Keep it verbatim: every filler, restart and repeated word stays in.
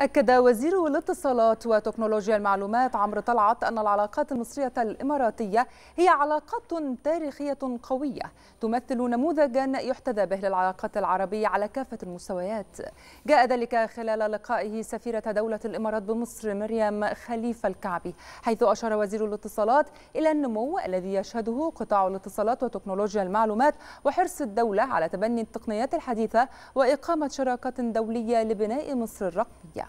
أكد وزير الاتصالات وتكنولوجيا المعلومات عمرو طلعت أن العلاقات المصرية الإماراتية هي علاقات تاريخية قوية تمثل نموذجا يحتذى به للعلاقات العربية على كافة المستويات. جاء ذلك خلال لقائه سفيرة دولة الإمارات بمصر مريم خليفة الكعبي، حيث أشار وزير الاتصالات إلى النمو الذي يشهده قطاع الاتصالات وتكنولوجيا المعلومات وحرص الدولة على تبني التقنيات الحديثة وإقامة شراكات دولية لبناء مصر الرقمية.